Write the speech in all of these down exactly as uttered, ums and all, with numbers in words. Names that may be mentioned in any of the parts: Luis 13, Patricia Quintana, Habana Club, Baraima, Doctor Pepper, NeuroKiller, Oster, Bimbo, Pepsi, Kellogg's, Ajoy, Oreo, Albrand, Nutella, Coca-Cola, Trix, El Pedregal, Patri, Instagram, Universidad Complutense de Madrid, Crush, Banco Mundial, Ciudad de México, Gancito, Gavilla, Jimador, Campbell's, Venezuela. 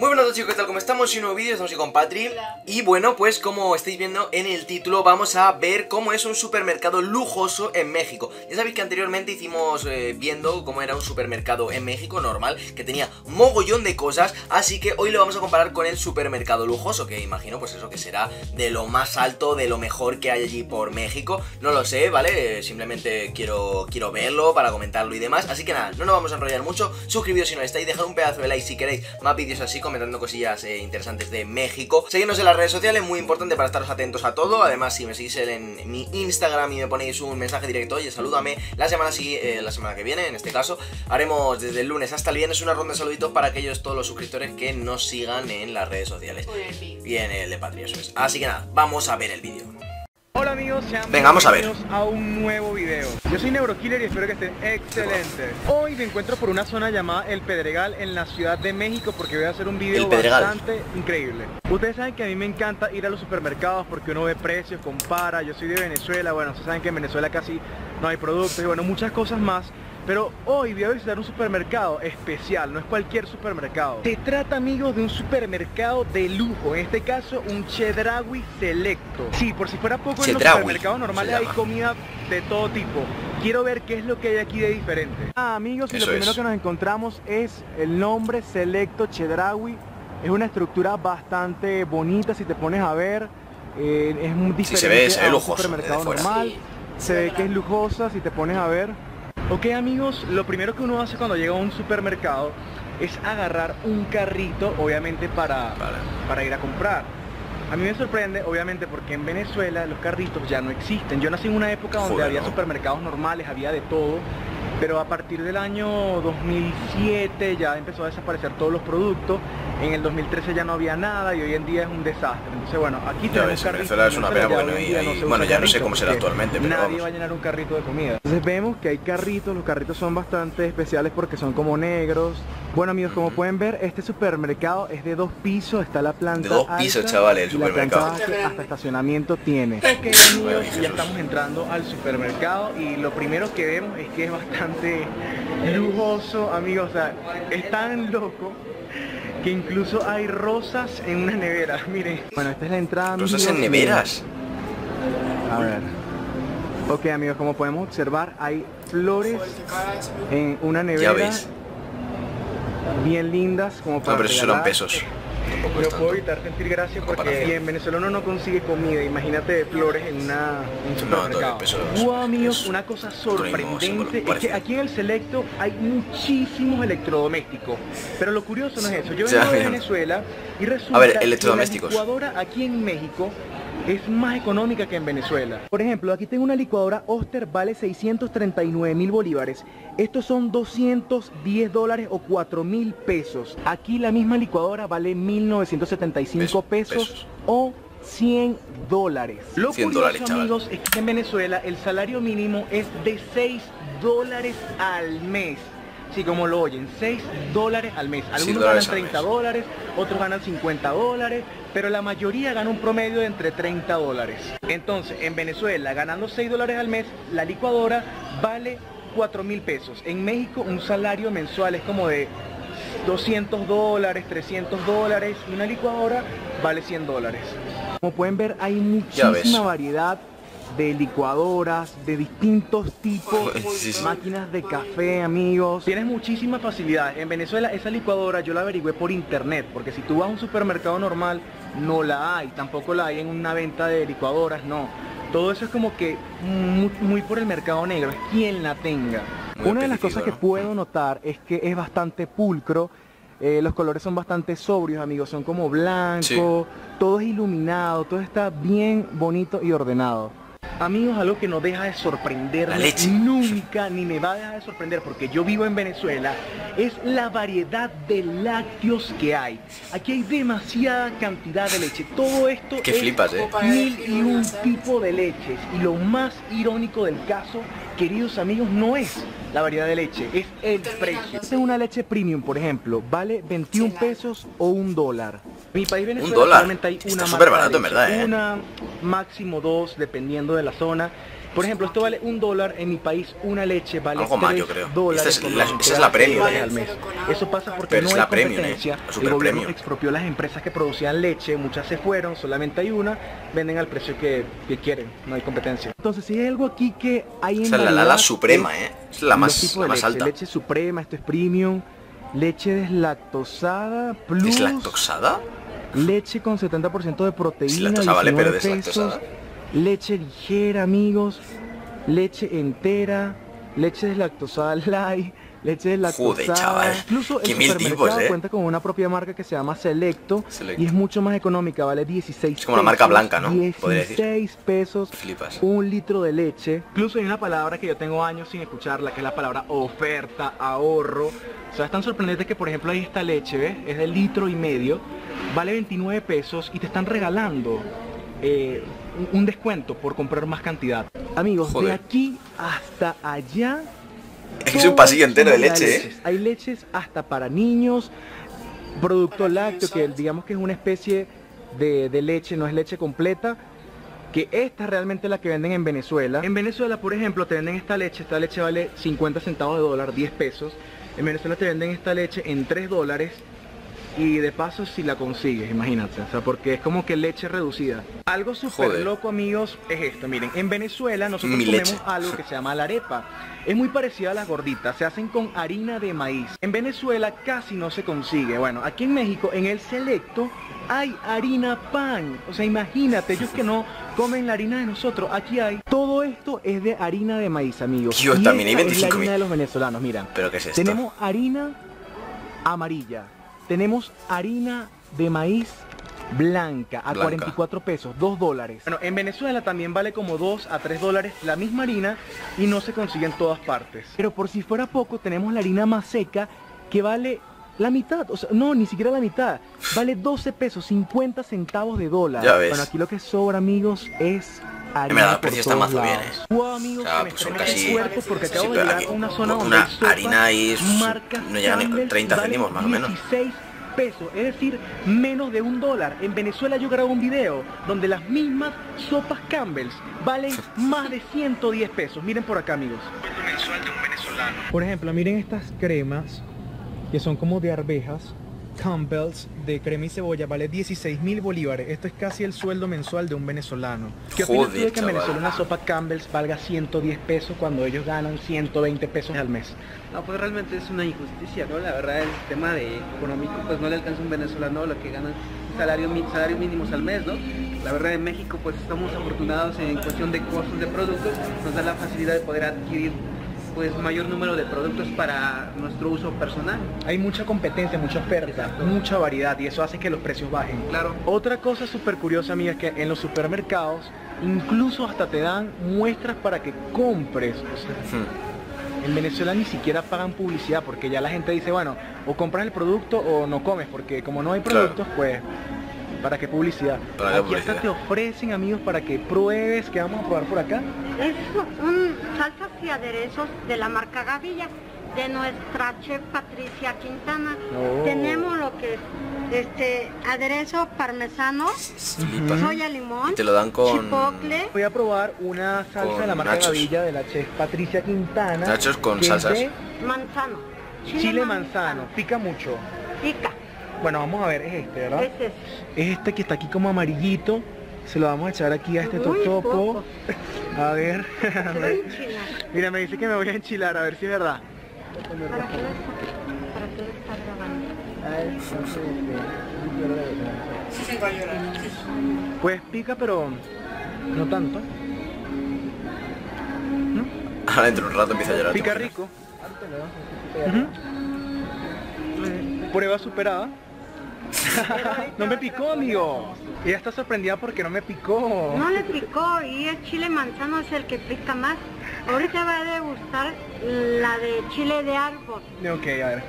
Muy buenas chicos, ¿qué tal? ¿Cómo estamos? En un nuevo vídeo, estamos aquí con Patri. Hola. Y bueno, pues como estáis viendo en el título, vamos a ver cómo es un supermercado lujoso en México. Ya sabéis que anteriormente hicimos eh, viendo cómo era un supermercado en México normal, que tenía mogollón de cosas, así que hoy lo vamos a comparar con el supermercado lujoso, que imagino pues eso que será de lo más alto, de lo mejor que hay allí por México. No lo sé, ¿vale? Simplemente quiero, quiero verlo para comentarlo y demás, así que nada, no nos vamos a enrollar mucho. Suscribiros si no estáis, dejad un pedazo de like si queréis más vídeos así, comentando cosillas eh, interesantes de México. Seguidnos en las redes sociales, muy importante para estaros atentos a todo. Además, si me seguís en mi Instagram y me ponéis un mensaje directo, oye, salúdame, la semana, eh, la semana que viene, en este caso, haremos desde el lunes hasta el viernes una ronda de saluditos para aquellos, todos los suscriptores que nos sigan en las redes sociales. Y en el de Patria, eso es. Así que nada, vamos a ver el vídeo. Hola amigos, sean bienvenidos a, ver. a un nuevo video. Yo soy NeuroKiller y espero que estén excelentes. Hoy me encuentro por una zona llamada El Pedregal en la Ciudad de México, porque voy a hacer un video bastante increíble. Ustedes saben que a mí me encanta ir a los supermercados porque uno ve precios, compara. Yo soy de Venezuela, bueno, ustedes saben que en Venezuela casi no hay productos y bueno, muchas cosas más. Pero hoy voy a visitar un supermercado especial, no es cualquier supermercado. Se trata, amigos, de un supermercado de lujo, en este caso un Chedraui Selecto. Sí, por si fuera poco, en los supermercados normales hay comida de todo tipo. Quiero ver qué es lo que hay aquí de diferente. Ah, amigos, y lo primero que nos encontramos es el nombre Selecto Chedraui. Es una estructura bastante bonita, si te pones a ver. Eh, es muy diferente sí, se ve, se ve lujoso, a un supermercado normal. Sí. Se ve que es lujosa, si te pones a ver. Ok amigos, lo primero que uno hace cuando llega a un supermercado es agarrar un carrito, obviamente para, vale. para ir a comprar. A mí me sorprende, obviamente, porque en Venezuela los carritos ya no existen. Yo nací en una época donde Joder, había no. supermercados normales, había de todo, pero a partir del año dos mil siete ya empezó a desaparecer todos los productos. En el dos mil trece ya no había nada y hoy en día es un desastre. Entonces bueno, aquí tenemos carritos. Venezuela es una pena, bueno, y, y, no bueno ya no sé cómo será actualmente, pero nadie vamos. va a llenar un carrito de comida. Entonces vemos que hay carritos, los carritos son bastante especiales porque son como negros. Bueno amigos, como pueden ver, este supermercado es de dos pisos, está la planta de dos pisos, alta, chavales, el supermercado. La planta hasta estacionamiento tiene. Okay, amigos, ya estamos entrando al supermercado y lo primero que vemos es que es bastante lujoso, amigos, o sea, es tan loco que incluso hay rosas en una nevera, miren. Bueno, esta es la entrada. ¿Rosas en neveras? A ver. Ok, amigos, como podemos observar, hay flores en una nevera. Ya veis. Bien lindas, como para... No, pero eso eran pesos. No puedo evitar sentir gracia porque en Venezuela uno no consigue comida, imagínate flores en una un supermercado. No, wow, amigos, una cosa sorprendente es que aquí en el Selecto hay muchísimos electrodomésticos, pero lo curioso no es eso. Yo vengo de Venezuela y resulta a ver, electrodomésticos. que la licuadora aquí en México es más económica que en Venezuela. Por ejemplo, aquí tengo una licuadora Oster, vale seiscientos treinta y nueve mil bolívares. Estos son doscientos diez dólares o cuatro mil pesos. Aquí la misma licuadora vale mil novecientos setenta y cinco pesos, pesos o cien dólares. Lo curioso, amigos, es que en Venezuela el salario mínimo es de seis dólares al mes. Así como lo oyen, seis dólares al mes. Algunos ganan treinta dólares, otros ganan cincuenta dólares, pero la mayoría gana un promedio de entre treinta dólares. Entonces, en Venezuela, ganando seis dólares al mes, la licuadora vale cuatro mil pesos. En México, un salario mensual es como de doscientos dólares, trescientos dólares, y una licuadora vale cien dólares. Como pueden ver, hay muchísima variedad de licuadoras, de distintos tipos, sí, sí. máquinas de café, amigos. Tienes muchísima facilidad. En Venezuela esa licuadora yo la averigüé por internet, porque si tú vas a un supermercado normal no la hay, tampoco la hay en una venta de licuadoras, no. Todo eso es como que muy, muy por el mercado negro, es quien la tenga. Muy una de las cosas, ¿no?, que puedo notar es que es bastante pulcro. Eh, los colores son bastante sobrios, amigos, son como blanco, sí. todo es iluminado, todo está bien bonito y ordenado. Amigos, algo que no deja de sorprender nunca, ni me va a dejar de sorprender porque yo vivo en Venezuela, es la variedad de lácteos que hay. Aquí hay demasiada cantidad de leche. Todo esto que es flipas, ¿eh? mil y un tipo de leches. Y lo más irónico del caso, queridos amigos, no es la variedad de leche, es el precio. Una leche premium, por ejemplo, vale veintiún pesos o un dólar. En mi país Venezuela un dólar. Hay una, está súper barato en verdad, ¿eh? Una, máximo dos, dependiendo de la zona. Por ejemplo, esto vale un dólar. En mi país, una leche vale algo más, yo creo. Esa es la, esa es la premium, eh. Eso pasa porque pero no es la hay premium, competencia. Eh. El gobierno premium. Expropió las empresas que producían leche. Muchas se fueron, solamente hay una. Venden al precio que, que quieren. No hay competencia. Entonces, si hay algo aquí que hay en esa la la la suprema, eh. Es la más, la más leche, alta. Leche suprema, esto es premium. Leche deslactosada plus. ¿Deslactosada? Leche con setenta por ciento de proteína, deslactosada, vale, pero deslactosada. Leche ligera, amigos. Leche entera. Leche deslactosada light. Leche deslactosada. Joder, chaval. Incluso el supermercado eh? cuenta con una propia marca que se llama Selecto, Selecto. Y es mucho más económica, vale dieciséis pesos. Es como una marca blanca, ¿no? dieciséis pesos. Flipas. Un litro de leche. Incluso hay una palabra que yo tengo años sin escucharla, que es la palabra oferta, ahorro. O sea, es tan sorprendente que, por ejemplo, hay esta leche, ¿ves? Es de litro y medio. Vale veintinueve pesos y te están regalando eh, un descuento por comprar más cantidad. Amigos, joder, de aquí hasta allá es un pasillo entero de leche, leches. ¿Eh? Hay leches hasta para niños, producto lácteo, que digamos que es una especie de, de leche, no es leche completa. Que esta es realmente la que venden en Venezuela. En Venezuela, por ejemplo, te venden esta leche. Esta leche vale cincuenta centavos de dólar, diez pesos. En Venezuela te venden esta leche en tres dólares. Y de paso si la consigues, imagínate, o sea, porque es como que leche reducida. Algo súper loco, amigos, es esto, miren. En Venezuela nosotros Mi comemos leche. algo que se llama la arepa. Es muy parecida a las gorditas, se hacen con harina de maíz. En Venezuela casi no se consigue. Bueno, aquí en México, en el Selecto, hay harina pan. O sea, imagínate, ellos que no comen la harina de nosotros, aquí hay. Todo esto es de harina de maíz, amigos. Dios, y también hay veinticinco mil. Harina de los venezolanos, mira. ¿Pero qué es esto? Tenemos harina amarilla. Tenemos harina de maíz blanca a blanca. cuarenta y cuatro pesos, dos dólares. Bueno, en Venezuela también vale como dos a tres dólares la misma harina y no se consigue en todas partes. Pero por si fuera poco, tenemos la harina más seca que vale la mitad, o sea, no, ni siquiera la mitad. Vale doce pesos, cincuenta centavos de dólar. Ya ves. Bueno, aquí lo que sobra, amigos, es... Mira, los precios están más bien, eh. Wow, amigos, o sea, pues son casi, casi aquí, una, zona una harina y no llegan ni treinta céntimos más o menos. dieciséis pesos, es decir, menos de un dólar. En Venezuela yo grabo un video donde las mismas sopas Campbell's valen más de ciento diez pesos. Miren por acá, amigos. Por ejemplo, miren estas cremas que son como de arvejas. Campbell's de crema y cebolla vale dieciséis mil bolívares. Esto es casi el sueldo mensual de un venezolano. ¿Qué opinas tú de que en Venezuela una sopa Campbell's valga ciento diez pesos cuando ellos ganan ciento veinte pesos al mes? No, pues realmente es una injusticia, ¿no? La verdad, el tema de económico pues no le alcanza a un venezolano lo que ganan salario, salario mínimos al mes, ¿no? La verdad, en México pues estamos afortunados en cuestión de costos de productos. Nos da la facilidad de poder adquirir pues mayor número de productos para nuestro uso personal. Hay mucha competencia, mucha oferta, exacto, mucha variedad, y eso hace que los precios bajen. Claro. Otra cosa súper curiosa, amiga, es que en los supermercados incluso hasta te dan muestras para que compres. O sea, hmm. En Venezuela ni siquiera pagan publicidad porque ya la gente dice, bueno, o compras el producto o no comes, porque como no hay productos, claro, pues... ¿Para qué publicidad? Para aquí publicidad. Hasta te ofrecen, amigos, para que pruebes. ¿Qué vamos a probar por acá? Es un salsas y aderezos de la marca Gavilla, de nuestra chef Patricia Quintana. Oh. Tenemos lo que es este, aderezo parmesano, uh-huh, soya limón, y te lo dan con... chipotle. Voy a probar una salsa de la marca nachos. Gavilla, de la chef Patricia Quintana. Nachos con salsas. De... manzano. Chile, Chile manzano. manzano. Pica mucho. Pica. Bueno, vamos a ver, es este, ¿verdad? Este. Es este que está aquí como amarillito. Se lo vamos a echar aquí a este totopo. A ver. Mira, me dice que me voy a enchilar, a ver si es verdad. ¿Para qué lo está grabando? Pues pica, pero no tanto. ¿No? Ahora dentro de un rato empieza a llorar. Pica rico. Uh-huh. Prueba superada. No me picó, amigo. Ella está sorprendida porque no me picó. No le picó, y el chile manzano es el que pica más. Ahorita va a degustar la de chile de árbol. Ok, a ver.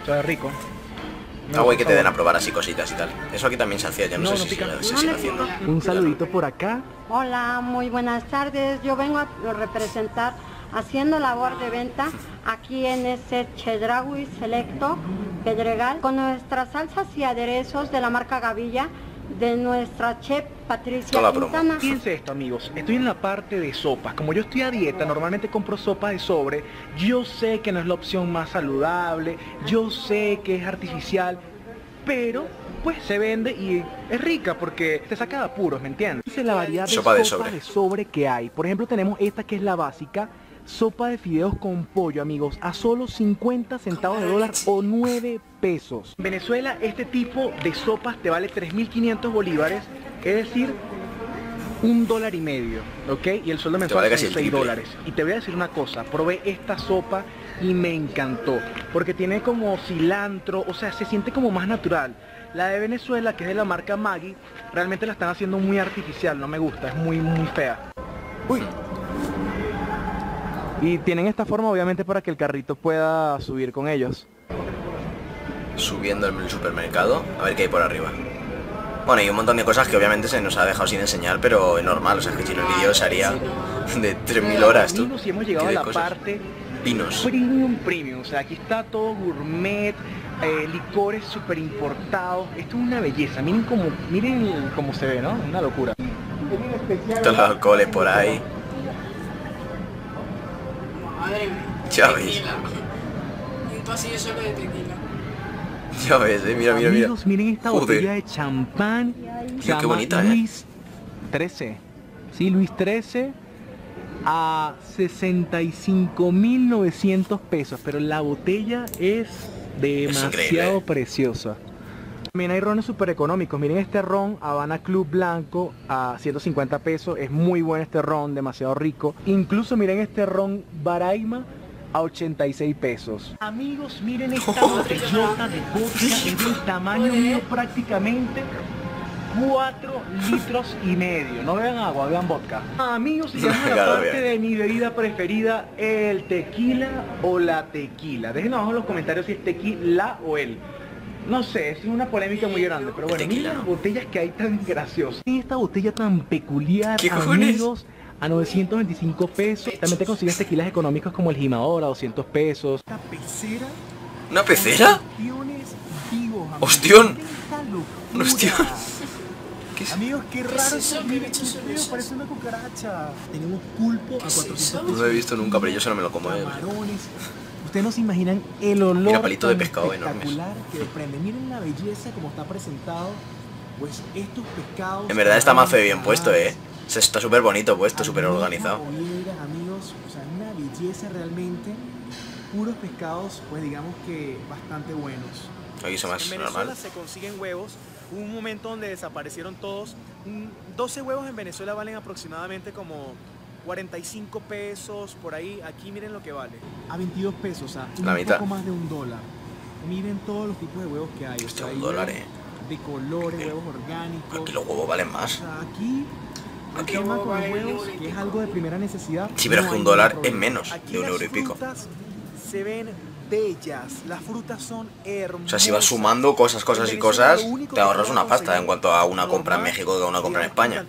Está rico. Ah, güey, que te den a probar así cositas y tal. Eso aquí también se hacía, ya no, no sé si lo siguen haciendo. Un saludito por acá. Hola, muy buenas tardes. Yo vengo a representar haciendo labor de venta aquí en este Chedraui Selecto Pedregal con nuestras salsas y aderezos de la marca Gavilla, de nuestra chef Patricia Quintana. Fíjense esto, amigos, estoy en la parte de sopas. Como yo estoy a dieta, normalmente compro sopa de sobre. Yo sé que no es la opción más saludable, yo sé que es artificial, pero pues se vende y es rica porque te saca de apuros, ¿me entiendes? Fíjense la variedad de sopa, sopa de, sobre. de sobre que hay. Por ejemplo, tenemos esta que es la básica, sopa de fideos con pollo, amigos, a solo cincuenta centavos de dólar o nueve pesos. En Venezuela este tipo de sopas te vale tres mil quinientos bolívares, es decir, un dólar y medio, ¿ok? Y el sueldo mensual vale son seis dólares. Y te voy a decir una cosa, probé esta sopa y me encantó, porque tiene como cilantro, o sea, se siente como más natural. La de Venezuela, que es de la marca Maggi, realmente la están haciendo muy artificial, no me gusta, es muy, muy fea. Uy. Y tienen esta forma obviamente para que el carrito pueda subir con ellos. Subiendo el supermercado, a ver qué hay por arriba. Bueno, y un montón de cosas que obviamente se nos ha dejado sin enseñar, pero es normal, o sea, es que si no el vídeo se haría de tres mil horas, tú. Y hemos llegado a la parte vinos. Premium, premium, o sea, aquí está todo gourmet, eh, licores super importados. Esto es una belleza, miren cómo, miren cómo se ve, ¿no? Una locura. Todos los alcoholes por ahí. Madre mía, ya ves. Un pasillo solo de tequila. Ya ves, eh, mira, mira, mira. Amigos, miren esta Joder. botella de champán. Tío, qué bonita, Luis trece. Sí, Luis trece a sesenta y cinco mil novecientos pesos. Pero la botella es demasiado es preciosa. También hay rones super económicos. Miren este ron, Habana Club blanco a ciento cincuenta pesos. Es muy bueno este ron, demasiado rico. Incluso miren este ron Baraima a ochenta y seis pesos. Amigos, miren esta oh, botellota de vodka de tamaño mío, prácticamente cuatro litros y medio. No vean agua, vean vodka. Amigos, llegamos a la parte de mi bebida preferida, el tequila o la tequila. Déjenos abajo en los comentarios si es tequila o el. No sé, es una polémica muy grande, pero bueno, mira las botellas que hay tan graciosas. Y esta botella tan peculiar, amigos, a novecientos veinticinco pesos. También te consigues tequilas económicos como el Jimador a doscientos pesos. Esta pecera. ¿Una pecera? ¡Ostión! ¡Un ostión! Amigos, qué raro eso, parece una cucaracha. Tenemos pulpo a cuatrocientos pesos. No lo he visto nunca, pero yo solo me lo como. Ustedes no se imaginan el olor. Mira, palito de pescado espectacular enormes. que desprende. Miren la belleza como está presentado. Pues estos pescados. En verdad está más feo bien puesto, eh. Se está súper bonito puesto, súper organizado. Olera, amigos, o sea, una belleza realmente. Puros pescados, pues digamos que bastante buenos. Aquí son más normal. En Venezuela se consiguen huevos. Hubo un momento donde desaparecieron todos. doce huevos en Venezuela valen aproximadamente como cuarenta y cinco pesos, por ahí. Aquí miren lo que vale. A veintidós pesos, o sea, un La mitad. poco más de un dólar. Miren todos los tipos de huevos que hay. O sea, un dólar, eh. De colores, huevos orgánicos. Aquí los huevos valen más. O sea, aquí, aquí el tema con vale huevos, que es algo de primera necesidad. Sí, pero no es que un dólar es menos aquí de un euro y pico. Se ven bellas, las frutas son hermosas. O sea, si vas sumando cosas, cosas y cosas, te ahorras una pasta en cuanto a una compra en México que a una compra en España.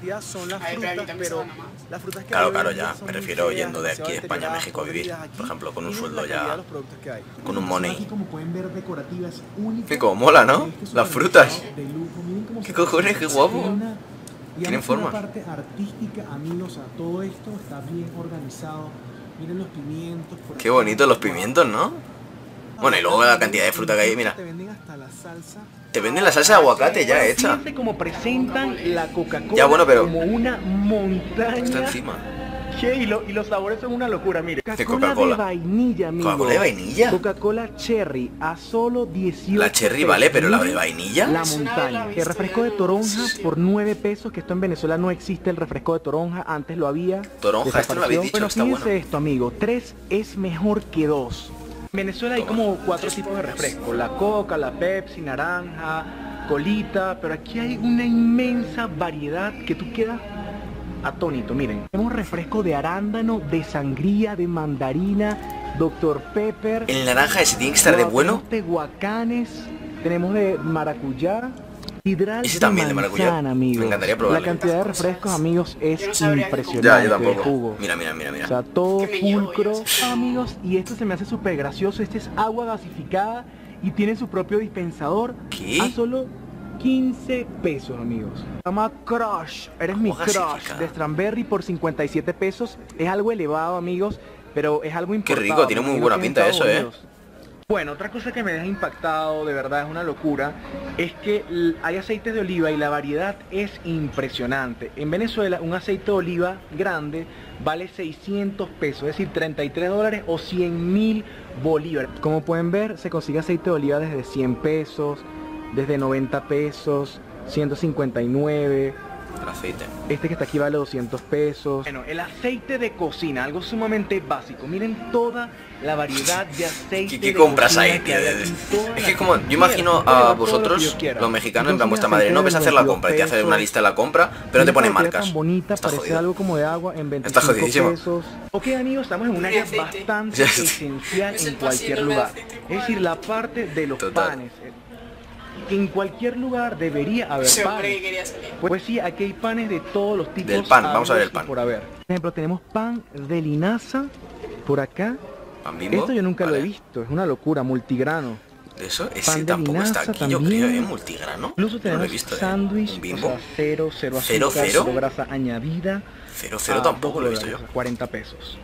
Claro, claro, ya, me refiero yendo de aquí de España a México a vivir, por ejemplo, con un sueldo ya, con un money. Que como mola, ¿no? Las frutas. ¿Qué cojones? Qué guapo. Tienen forma. Parte artística, amigos, a todo esto está bien organizado. Miren los pimientos. Qué bonitos los pimientos, ¿no? Bueno, y luego la cantidad de fruta que hay, mira. Te venden hasta la salsa. Te venden la salsa de aguacate ya hecha. Como presentan la Coca-Cola. Ya, bueno, pero como una montaña. Está encima. Che, y, lo, y los sabores son una locura, mire. Coca-Cola de vainilla, amigo. Coca-Cola de vainilla. Coca-Cola Cherry a solo dieciocho. La Cherry vale, pero la de vainilla. La montaña. El refresco de toronja por nueve pesos, que esto en Venezuela no existe el refresco de toronja, antes lo había. Toronja, esto lo habéis dicho, pero está bueno. Pero fíjense esto, amigo, tres es mejor que dos. En Venezuela hay como cuatro tipos de refresco, la Coca, la Pepsi, naranja, colita, pero aquí hay una inmensa variedad que tú quedas atónito, miren. Tenemos refresco de arándano, de sangría, de mandarina, Doctor Pepper. El naranja ese tiene que estar de bueno. De guacanes, tenemos de maracuyá. Hidral ese también de maracuyá, amigos. Me encantaría probarlo. La cantidad de refrescos, amigos, es yo no impresionante. Ya, yo tampoco. Mira, mira, mira, mira. O sea, todo pulcro, amigos. Y esto se me hace súper gracioso. Este es agua gasificada y tiene su propio dispensador. ¿Qué? A solo quince pesos, amigos. Se llama Crush. Eres mi Crush de Strawberry por cincuenta y siete pesos. Es algo elevado, amigos, pero es algo importante. Qué rico, tiene muy buena pinta eso, eh. Bueno, otra cosa que me deja impactado, de verdad es una locura, es que hay aceites de oliva y la variedad es impresionante. En Venezuela un aceite de oliva grande vale seiscientos pesos, es decir, treinta y tres dólares o cien mil bolívares. Como pueden ver, se consigue aceite de oliva desde cien pesos, desde noventa pesos, ciento cincuenta y nueve. Aceite. Este que está aquí vale doscientos pesos. Bueno, el aceite de cocina, algo sumamente básico. Miren toda la variedad de aceite. ¿Qué, qué compras ahí? Es que como, yo imagino a vosotros, los mexicanos, en plan vuestra madre, no ves a hacer la compra y te haces una lista de la compra, pero no te ponen marcas. Está jodido. Algo como de agua en veinticinco pesos. Ok, amigos, estamos en un área bastante esencial en cualquier lugar. Es decir, la parte de los panes. Que en cualquier lugar debería haber panes. Pues sí, aquí hay panes de todos los tipos. Del pan, vamos a ver el pan. Por haber. Por ejemplo, tenemos pan de linaza por acá. ¿Pan Bimbo? Esto yo nunca vale. lo he visto, es una locura, multigrano. Eso, ese pan tampoco de está aquí, también. Yo creo, ¿eh? Multigrano. Incluso tenemos no lo he visto, sándwich, eh. Bimbo. O sea, cero, cero azúcar, cero, cero. Cero grasa añadida. Cero, cero tampoco lo he visto yo. cuarenta pesos.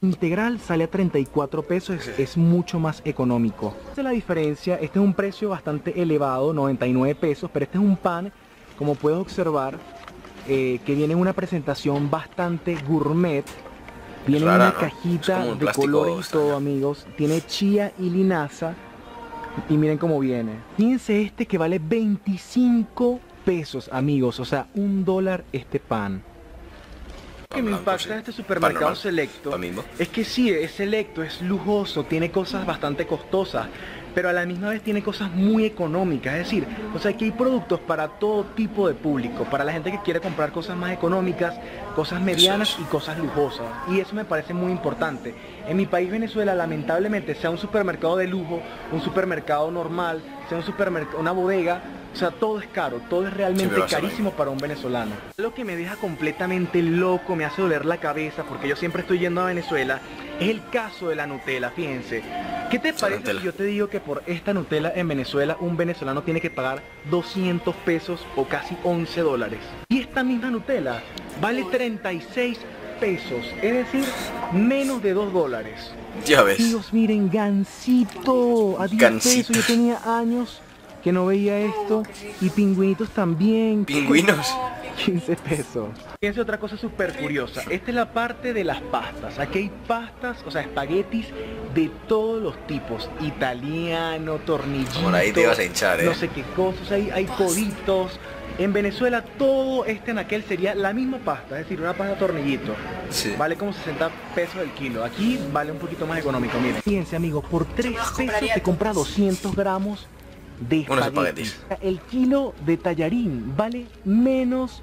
Integral sale a treinta y cuatro pesos, es, es mucho más económico. Esta es la diferencia, este es un precio bastante elevado, noventa y nueve pesos, pero este es un pan, como puedes observar, eh, que viene en una presentación bastante gourmet. Viene en una cajita de colores y todo, amigos. Tiene chía y linaza, y miren cómo viene. Fíjense este que vale veinticinco pesos, amigos, o sea, un dólar este pan. Lo que me impacta en este supermercado selecto es que sí, es selecto, es lujoso, tiene cosas bastante costosas, pero a la misma vez tiene cosas muy económicas, es decir, o sea que hay productos para todo tipo de público, para la gente que quiere comprar cosas más económicas, cosas medianas y cosas lujosas, y eso me parece muy importante. En mi país Venezuela, lamentablemente, sea un supermercado de lujo, un supermercado normal, sea un supermercado, una bodega, o sea, todo es caro, todo es realmente sí, carísimo para un venezolano. Lo que me deja completamente loco, me hace doler la cabeza, porque yo siempre estoy yendo a Venezuela, es el caso de la Nutella, fíjense. ¿Qué te parece Nutella. Si yo te digo que por esta Nutella en Venezuela, un venezolano tiene que pagar doscientos pesos o casi once dólares? Y esta misma Nutella vale treinta y seis pesos, es decir, menos de dos dólares. Ya ves. Dios, miren, Gancito, a diez pesos, yo tenía años que no veía esto, y pingüinitos también. ¿Pingüinos? quince pesos. Fíjense otra cosa súper curiosa, esta es la parte de las pastas, aquí hay pastas, o sea, espaguetis de todos los tipos, italiano, tornillito, por ahí te vas a hinchar, ¿eh? No sé qué cosas, hay, hay coditos. En Venezuela todo este anaquel sería la misma pasta, es decir, una pasta tornillito. Sí. Vale como sesenta pesos el kilo. Aquí vale un poquito más económico, miren. Fíjense, amigos, por tres pesos te compras doscientos gramos de espaguetis. El kilo de tallarín vale menos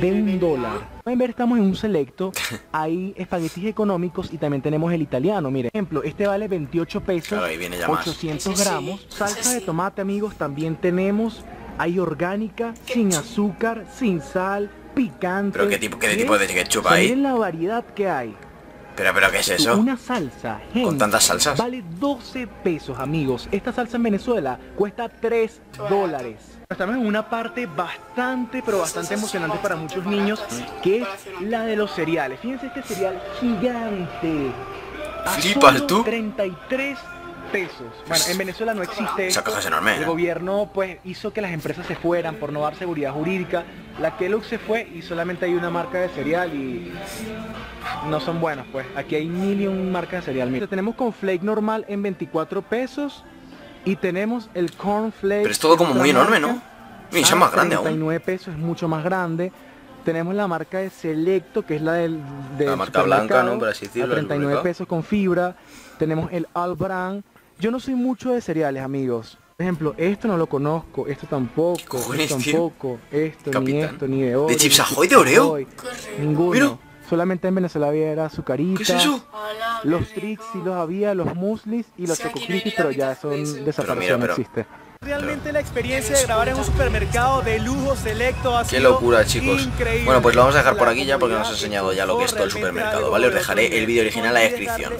de un dólar. Pueden ver, estamos en un selecto. Hay espaguetis económicos y también tenemos el italiano. Miren, por ejemplo, este vale veintiocho pesos, ochocientos gramos. Salsa de tomate, amigos, también tenemos. Hay orgánica, sin azúcar, sin sal, picante. ¿Pero qué tipo, qué tipo de ketchup hay? Miren la variedad que hay. Pero, pero, ¿qué es eso? Una salsa, gente, ¿con tantas salsas? Vale doce pesos, amigos. Esta salsa en Venezuela cuesta tres dólares. Estamos en una parte bastante, pero bastante emocionante para muchos niños, que es la de los cereales. Fíjense este cereal gigante. ¿Flipas tú? treinta y tres pesos. Bueno, en Venezuela no existe esto. Esa caja es enorme. El gobierno pues hizo que las empresas se fueran por no dar seguridad jurídica. La Kellogg's se fue y solamente hay una marca de cereal y no son buenas, pues. Aquí hay mil y un marcas de cereal. Mira, tenemos con flake normal en veinticuatro pesos y tenemos el corn flake. Pero es todo como muy enorme, ¿no? Mira, es más grande aún. treinta y nueve pesos, es mucho más grande. Tenemos la marca de Selecto, que es la del, del la marca blanca, ¿no? Por así decirlo, a treinta y nueve pesos con fibra. Tenemos el Albrand. Yo no soy mucho de cereales, amigos. Por ejemplo, esto no lo conozco, esto tampoco, esto tampoco, esto, Capitán. Ni esto, ni de Oreo. ¿De chips Ajoy, de Oreo? Ninguno. Pero solamente en Venezuela había era azucarita. ¿Qué es eso? Los Trix sí los había, los muslis y los chococrisis, pero ya son desaparecieron, no existe. Realmente la experiencia de grabar en un supermercado de lujo selecto ha sido qué locura, chicos. Increíble. Bueno, pues lo vamos a dejar por aquí ya porque nos ha enseñado ya lo que es todo el supermercado, ¿vale? Os dejaré el vídeo original en la descripción.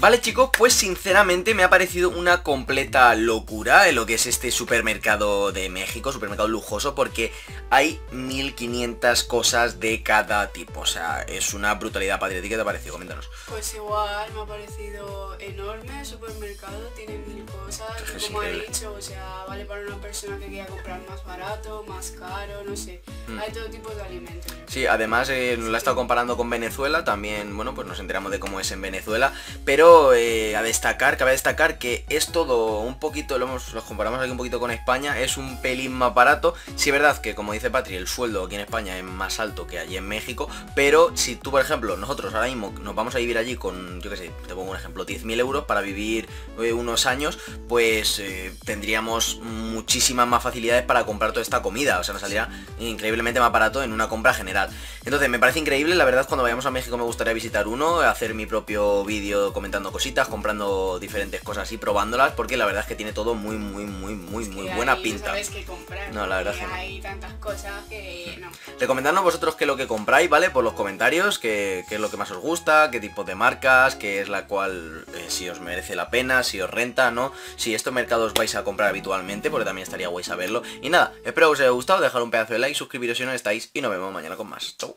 Vale chicos, pues sinceramente me ha parecido una completa locura en lo que es este supermercado de México, supermercado lujoso, porque hay mil quinientas cosas de cada tipo, o sea, es una brutalidad. Patri, ¿a ti qué te ha parecido? Coméntanos. Pues igual, me ha parecido enorme el supermercado, tiene mil cosas, es como he dicho, o sea, vale para una persona que quiera comprar más barato, más caro, no sé, mm. hay todo tipo de alimentos. Sí, además eh, sí. Lo he estado comparando con Venezuela, también, bueno, pues nos enteramos de cómo es en Venezuela, pero... Eh, a destacar, cabe destacar que es todo un poquito, lo hemos, los comparamos aquí un poquito con España, es un pelín más barato. Sí, es verdad que como dice Patri, el sueldo aquí en España es más alto que allí en México, pero si tú, por ejemplo, nosotros ahora mismo nos vamos a vivir allí con, yo que sé, te pongo un ejemplo, diez mil euros para vivir eh, unos años, pues eh, tendríamos muchísimas más facilidades para comprar toda esta comida, o sea, nos saldría increíblemente más barato en una compra general. Entonces me parece increíble, la verdad, cuando vayamos a México me gustaría visitar uno, hacer mi propio vídeo comentando cositas, comprando diferentes cosas y probándolas, porque la verdad es que tiene todo muy, muy, muy, muy, es que muy buena pinta. No sabes qué comprar, no, la verdad es que hay no. tantas cosas que no. Recomendadnos vosotros qué es lo que compráis, ¿vale? Por los comentarios, qué, qué es lo que más os gusta, qué tipo de marcas, qué es la cual, eh, si os merece la pena, si os renta, ¿no? Si estos mercados vais a comprar habitualmente, porque también estaría guay saberlo. Y nada, espero que os haya gustado, dejar un pedazo de like, suscribiros si no estáis, y nos vemos mañana con más. Chau.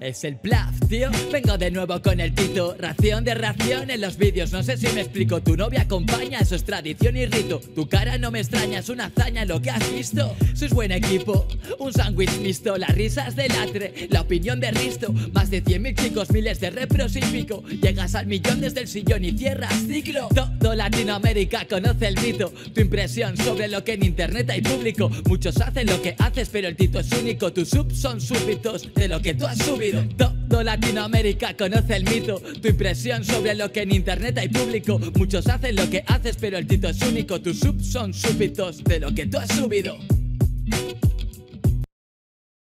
Es el plaf, tío. Vengo de nuevo con el pito. Ración de ración en los vídeos. No sé si me explico. Tu novia acompaña. Eso es tradición y rito. Tu cara no me extraña. Es una hazaña lo que has visto. Sois buen equipo. Un sándwich mixto. Las risas de latre. La opinión de Risto. Más de cien mil chicos. Miles de repros y pico. Llegas al millón desde el sillón y cierras ciclo. Todo Latinoamérica conoce el mito. Tu impresión sobre lo que en internet hay público. Muchos hacen lo que haces, pero el tito es único. Tus subs son súbitos de lo que tú has subido. Todo Latinoamérica conoce el mito. Tu impresión sobre lo que en internet hay público. Muchos hacen lo que haces, pero el tito es único. Tus subs son súbitos de lo que tú has subido.